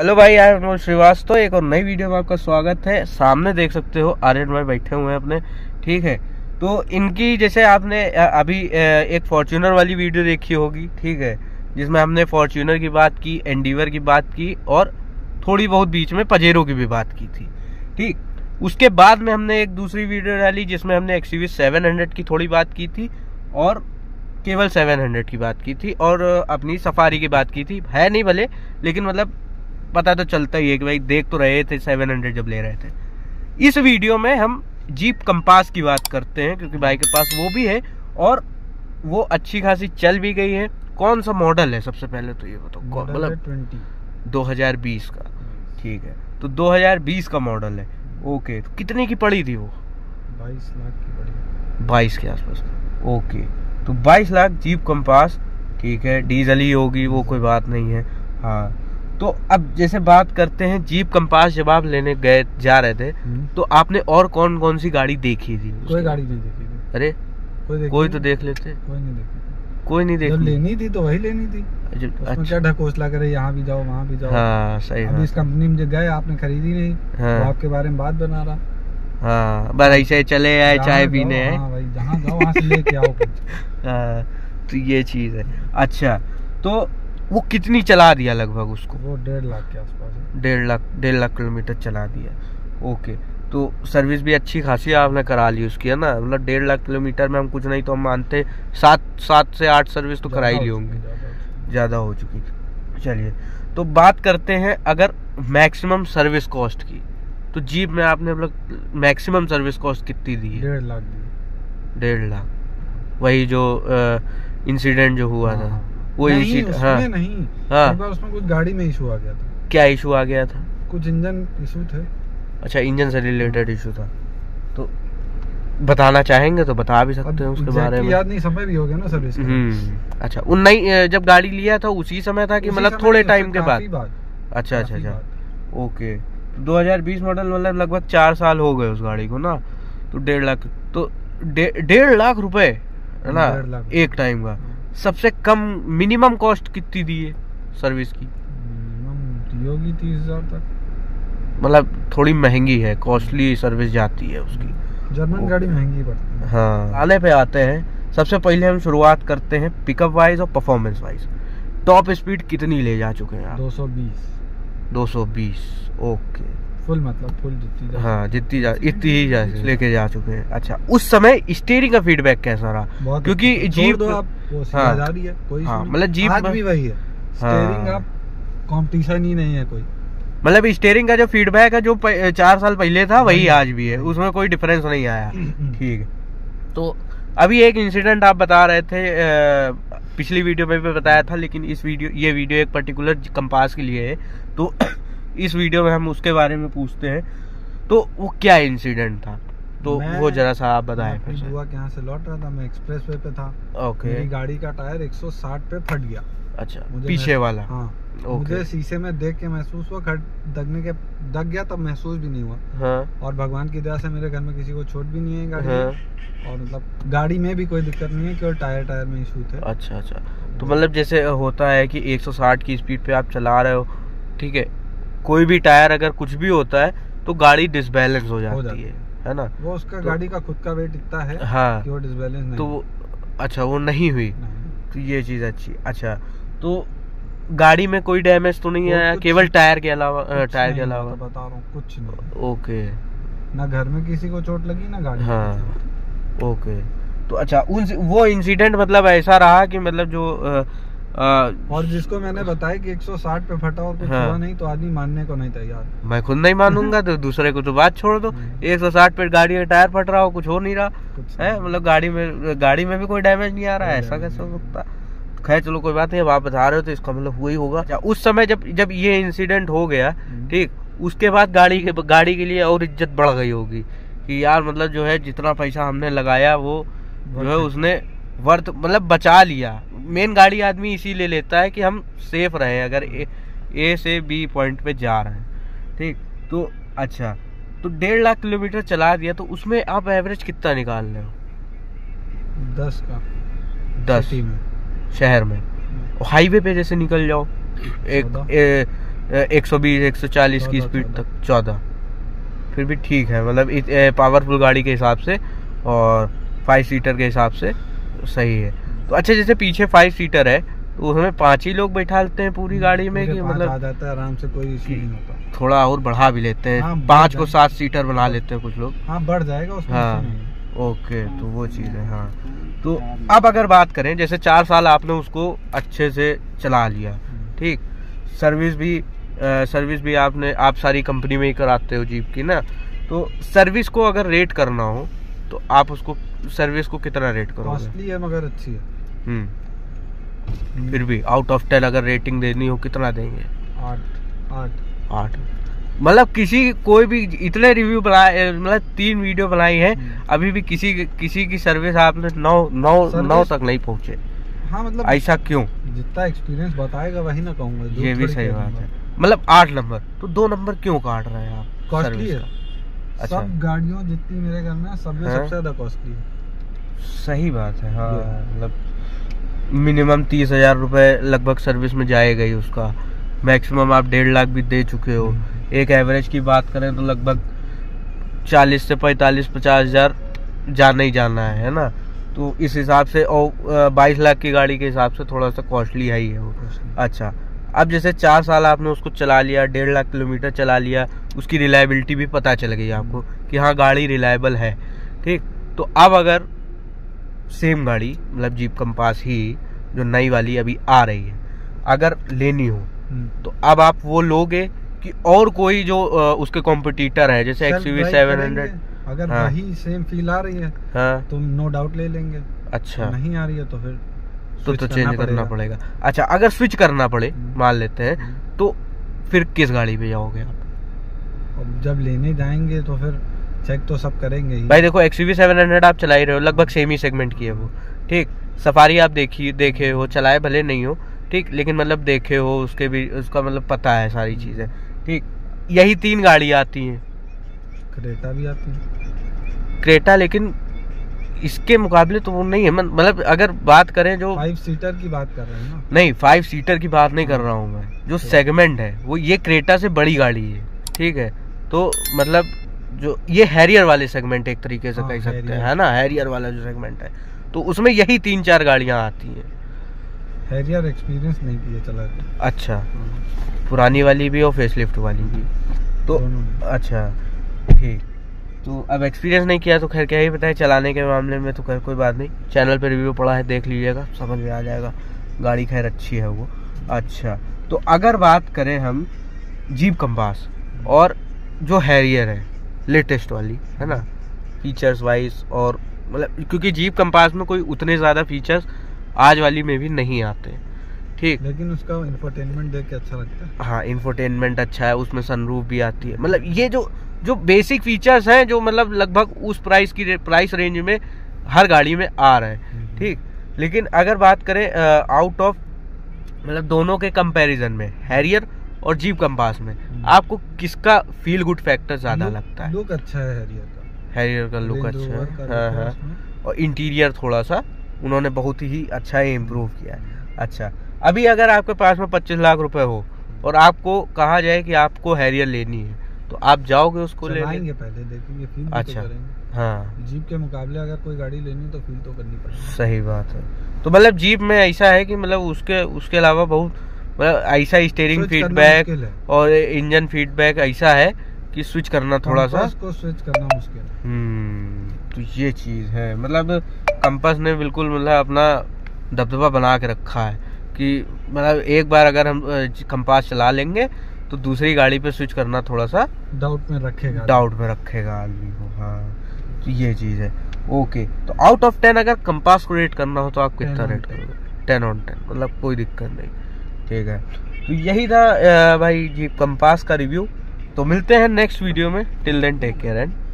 Hello भाई, I am Srivastava. एक और नई वीडियो में आपका स्वागत है। सामने देख सकते हो आर्यमय बैठे हुए हैं अपने, ठीक है। तो इनकी जैसे आपने अभी एक फॉर्च्यूनर वाली वीडियो देखी होगी, ठीक है, जिसमें हमने फॉर्च्यूनर की बात की, एंडीवर की बात की और थोड़ी बहुत बीच में पजेरो की भी बात की थी, ठीक। उसके बाद में हमने एक दूसरी वीडियो डाली जिसमें हमने एक्सयूवी 700 की थोड़ी बात की थी और केवल 700 की बात की थी और अपनी सफारी की बात की थी। है नहीं भले, लेकिन मतलब पता तो चलता ही है कि भाई देख तो रहे थे 700 जब ले रहे थे। इस वीडियो में हम जीप कंपास की बात करते हैं क्योंकि भाई के पास वो भी है और वो अच्छी खासी चल भी गई है। कौन सा मॉडल है सबसे पहले तो ये बताओ। मतलब 2020 का, ठीक है, तो 2020 का मॉडल है। ओके, तो कितने की पड़ी थी वो? 22 लाख की पड़ी, 22 के आसपास। ओके, तो 22 लाख जीप कंपास, ठीक है। डीजल ही होगी वो, कोई बात नहीं है। हाँ, तो अब जैसे बात करते हैं जीप कंपास, जब आप लेने गए जा रहे थे तो आपने और कौन कौन सी गाड़ी देखी थी? कोई गाड़ी नहीं देखी थी। अरे कोई तो देख लेते। कोई नहीं देखी, कोई नहीं देखी। जब लेनी थी तो वही लेनी थी। अच्छा, क्या ढकोसला करे, यहाँ भी जाओ वहाँ भी जाओ। हाँ सही। अब इस कंपनी में जब गए आपने खरीदी नहीं, तो आपके बारे में बात बना रहा। हाँ, बस ऐसे चले आए, चाय पीने आए, जहाँ जाओ वहाँ से लेके आओ कुछ। तो ये चीज है। अच्छा, तो वो कितनी चला दिया लगभग उसको? वो 1.5 लाख के आसपास, 1.5 लाख किलोमीटर चला दिया। ओके, तो सर्विस भी अच्छी खासी आपने करा ली उसकी, है ना। मतलब 1.5 लाख किलोमीटर में हम कुछ नहीं तो हम मानते 7 से 8 सर्विस तो करा ही ली होंगी, ज़्यादा हो चुकी। चलिए, तो बात करते हैं अगर मैक्सिमम सर्विस कॉस्ट की, तो जीप में आपने मतलब मैक्सिमम सर्विस कॉस्ट कितनी दी है? 1.5 लाख दी। 1.5 लाख, वही जो इंसिडेंट जो हुआ था वो नहीं, उसमें हाँ, नहीं। हाँ, उसमें कुछ गाड़ी में इशू आ गया था। क्या इशू आ गया था? कुछ इंजन इशू थे। अच्छा, इंजन से रिलेटेड इशू था, तो बताना चाहेंगे तो बता भी सकते हैं उसके बारे में। याद नहीं, समय भी हो गया ना सर्विस का। अच्छा, उन नहीं जब गाड़ी लिया था उसी समय था कि मतलब थोड़े टाइम के बाद? अच्छा अच्छा अच्छा, ओके। 2020 मॉडल, मतलब लगभग 4 साल हो गए उस गाड़ी को ना। तो 1.5 लाख, तो 1.5 लाख रुपए है ना एक टाइम का। सबसे कम मिनिमम कॉस्ट कितनी दी है सर्विस की? मिनिमम होगी 30,000 तक। मतलब थोड़ी महंगी है, कॉस्टली सर्विस जाती है उसकी। जर्मन गाड़ी महंगी पड़ती है। हाँ, आने पे आते हैं। सबसे पहले हम शुरुआत करते हैं पिकअप वाइज और परफॉर्मेंस वाइज। टॉप स्पीड कितनी ले जा चुके हैं आप? 220। ओके, फुल मतलब फुल जितनी। हाँ, जितनी इतनी ही लेके जा चुके हैं। अच्छा, उस समय स्टीयरिंग का फीडबैक कैसा रहा? क्योंकि जीप मतलब जीप भी वही है, स्टीयरिंग का कंपटीशन ही नहीं है कोई। मतलब स्टीयरिंग का जो फीडबैक है जो 4 साल पहले था वही आज भी है, उसमें कोई डिफरेंस नहीं आया, ठीक है। तो अभी एक इंसिडेंट आप बता रहे थे, पिछली वीडियो में भी बताया था, लेकिन इस वीडियो ये वीडियो एक पर्टिकुलर कंपास के लिए है, तो इस वीडियो में हम उसके बारे में पूछते हैं। तो वो क्या इंसिडेंट था, तो वो जरा सा आप बताएं। बुआ के यहाँ से लौट रहा था, मैं एक्सप्रेस वे पे था। ओके, मेरी गाड़ी का टायर 160 पे फट गया। अच्छा, पीछे वाला। हाँ, ओके। मुझे शीशे में देख के महसूस हुआ, दग गया तब महसूस भी नहीं हुआ। हाँ। और भगवान की दया से मेरे घर में किसी को चोट भी नहीं है गाड़ी। हाँ। और मतलब गाड़ी में भी कोई दिक्कत नहीं है, केवल टायर में इशू थे। अच्छा अच्छा, तो मतलब जैसे होता है कि 160 की स्पीड पे आप चला रहे हो, ठीक है, कोई भी टायर अगर कुछ भी होता है तो गाड़ी डिसबैलेंस हो जाती है ना। वो उसका तो, गाड़ी का खुद का वेट इतना है। हाँ, कि वो डिसबैलेंस नहीं। तो अच्छा, वो नहीं हुई नहीं। तो ये चीज अच्छी। अच्छा, तो गाड़ी में कोई डैमेज तो नहीं आया केवल टायर के अलावा? टायर के अलावा बता रहा हूँ, कुछ नहीं। ओके, ना घर में किसी को चोट लगी ना गाड़ी। हाँ, ओके। तो अच्छा, वो इंसिडेंट मतलब ऐसा रहा कि मतलब जो और जिसको मैंने बताया कि 160 पे फटा और कुछ हुआ। हाँ। नहीं तो आदमी मानने को नहीं तैयार। मैं खुद नहीं मानूंगा तो दूसरे को तो बात छोड़ दो। 160 पे गाड़ी का टायर फट रहा हो, कुछ हो नहीं रहा है, मतलब गाड़ी में भी कोई डैमेज नहीं आ रहा है, ऐसा कैसे हो सकता? खैर चलो कोई बात नहीं, आप बता रहे हो तो इसका मतलब हुआ ही होगा। उस समय जब ये इंसिडेंट हो गया, ठीक, उसके बाद गाड़ी के लिए और इज्जत बढ़ गई होगी कि यार मतलब जो है जितना पैसा हमने लगाया वो जो है उसने वर्थ मतलब बचा लिया। मेन गाड़ी आदमी इसीलिए लेता है कि हम सेफ रहे अगर ए से बी पॉइंट पे जा रहे हैं, ठीक। तो अच्छा, तो 1.5 लाख किलोमीटर चला दिया, तो उसमें आप एवरेज कितना निकाल रहे हो? 10 का। 10 में शहर में हाईवे पे जैसे निकल जाओ, एक 120-140 की स्पीड तक 14, फिर भी ठीक है, मतलब पावरफुल गाड़ी के हिसाब से और 5 सीटर के हिसाब से सही है। तो अच्छा जैसे पीछे 5 सीटर है तो उसमें 5 ही लोग बैठाते हैं पूरी गाड़ी में कि मतलब आ जाता है आराम से, कोई इश्यू नहीं होता। थोड़ा और बढ़ा भी लेते हैं, 5 को 7 सीटर बना लेते हैं कुछ लोग। हाँ बढ़ जाएगा उसमें, हाँ ओके, तो वो चीज़ है। हाँ तो अब अगर बात करें जैसे 4 साल आपने उसको अच्छे से चला लिया, ठीक, सर्विस भी आप सारी कंपनी में ही कराते हो जीप की ना, तो सर्विस को अगर रेट करना हो तो आप उसको सर्विस को कितना रेट करोगे? कॉस्टली है मगर अच्छी है। फिर भी आउट ऑफ 10 अगर रेटिंग देनी हो कितना देंगे? 8। मतलब कोई भी इतने रिव्यू बनाए, मतलब 3 वीडियो बनाई है, अभी भी किसी की सर्विस आपने 9 तक नहीं पहुँचे। हाँ मतलब ऐसा क्यों? जितना एक्सपीरियंस बताएगा वही ना कहूँगा। ये भी सही बात है, मतलब 8 नंबर, तो 2 नंबर क्यों काट रहे हैं आप? कॉस्टली है। अच्छा। सब गाड़ियों जितनी मेरे घर में सबसे ज्यादा कॉस्टली है। सही बात है। हाँ मतलब मिनिमम 30,000 रुपए लगभग सर्विस में जाएगा ही उसका, मैक्सिमम आप 1.5 लाख भी दे चुके हो। एक एवरेज की बात करें तो लगभग 40 से 45-50 हजार जाना ही जाना है ना, तो इस हिसाब से और 22 लाख की गाड़ी के हिसाब से थोड़ा सा कॉस्टली है ही है वो। अच्छा अब जैसे 4 साल आपने उसको चला लिया, 1.5 लाख किलोमीटर चला लिया, उसकी रिलायबिलिटी भी पता चल गई आपको कि हाँ गाड़ी रिलायबल है, ठीक। तो अब अगर सेम गाड़ी मतलब जीप कंपास ही जो नई वाली अभी आ रही है अगर लेनी हो तो अब आप वो लोगे कि और कोई जो उसके कॉम्पिटिटर है जैसे एक्सयूवी 700 अगर वही सेम फील आ रही है? हाँ। तो नो डाउट ले लेंगे। अच्छा नहीं आ रही है तो फिर तो चेंज करना पड़ेगा। अच्छा अगर स्विच करना पड़े मान लेते हैं तो फिर किस गाड़ी पे जाओगे आप? अब जब लेने जाएंगे तो फिर चेक तो सब करेंगे ही। भाई देखो एक्सयूवी 700 आप चला ही रहे हो, लगभग सेम ही सेगमेंट की है वो, ठीक। सफारी आप देखे हो, चलाए भले नहीं हो, ठीक, लेकिन मतलब देखे हो, उसके भी उसका मतलब पता है सारी चीजें, ठीक। यही 3 गाड़ी आती है, क्रेटा भी आती है, क्रेटा लेकिन इसके मुकाबले तो वो नहीं है। मतलब अगर बात करें जो 5 सीटर की बात कर रहे हैं ना? नहीं 5 सीटर की बात नहीं कर रहा हूँ मैं, जो सेगमेंट है वो, ये क्रेटा से बड़ी गाड़ी है, ठीक है। तो मतलब जो ये हैरियर वाले सेगमेंट एक तरीके से कह सकते हैं, है ना, हैरियर वाला जो सेगमेंट है, तो उसमें यही 3-4 गाड़ियाँ आती हैं। हैरियर एक्सपीरियंस नहीं किया चला के। अच्छा पुरानी वाली भी और फेसलिफ्ट वाली भी, तो अच्छा ठीक। तो अब एक्सपीरियंस नहीं किया तो खैर क्या ही पता है चलाने के मामले में, तो खैर कोई बात नहीं, चैनल पे रिव्यू पड़ा है, देख लीजिएगा, समझ में आ जाएगा, गाड़ी खैर अच्छी है वो। अच्छा तो अगर बात करें हम जीप कंपास और जो हैरियर है लेटेस्ट वाली, है ना, फीचर्स वाइज, और मतलब क्योंकि जीप कंपास में कोई उतने ज़्यादा फीचर्स आज वाली में भी नहीं आते, ठीक, लेकिन उसका इंफोटेनमेंट देख के अच्छा लगता है। हाँ इंफोटेनमेंट अच्छा है, उसमें सनरूफ भी आती है, मतलब ये जो बेसिक फीचर्स हैं जो मतलब लगभग उस प्राइस रेंज में हर गाड़ी में आ रहे हैं, ठीक। लेकिन अगर बात करें आउट ऑफ मतलब दोनों के कंपैरिजन में हैरियर और जीप कंपास में आपको किसका फील गुड फैक्टर ज़्यादा लगता है? लुक अच्छा है हैरियर का लुक अच्छा है, हाँ, और इंटीरियर थोड़ा सा उन्होंने बहुत ही अच्छा इम्प्रूव किया है। अच्छा अभी अगर आपके पास में 25 लाख रुपए हो और आपको कहा जाए कि आपको हैरियर लेनी है तो आप जाओगे उसको लेने? पहले देखेंगे फील अच्छा, तो हाँ जीप के मुकाबले अगर कोई गाड़ी लेनी तो फील तो करनी पड़ेगी। सही बात है। तो मतलब जीप में ऐसा है कि मतलब उसके अलावा बहुत मतलब ऐसा स्टीयरिंग फीडबैक और इंजन फीडबैक ऐसा है कि स्विच करना थोड़ा सा स्विच करना मुश्किल है। तो ये चीज़ है, मतलब कंपास ने बिल्कुल मतलब अपना दबदबा बना के रखा है कि मतलब एक बार अगर हम कंपास चला लेंगे तो दूसरी गाड़ी पे स्विच करना थोड़ा सा डाउट में रखेगा आदमी को। हाँ तो ये चीज़ है। ओके तो आउट ऑफ 10 अगर कंपास को रेट करना हो तो आप कितना रेट करोगे? 10 ऑन 10, मतलब कोई दिक्कत नहीं, ठीक है। तो यही था भाई जी कंपास का रिव्यू, तो मिलते हैं नेक्स्ट वीडियो में। Till then take care and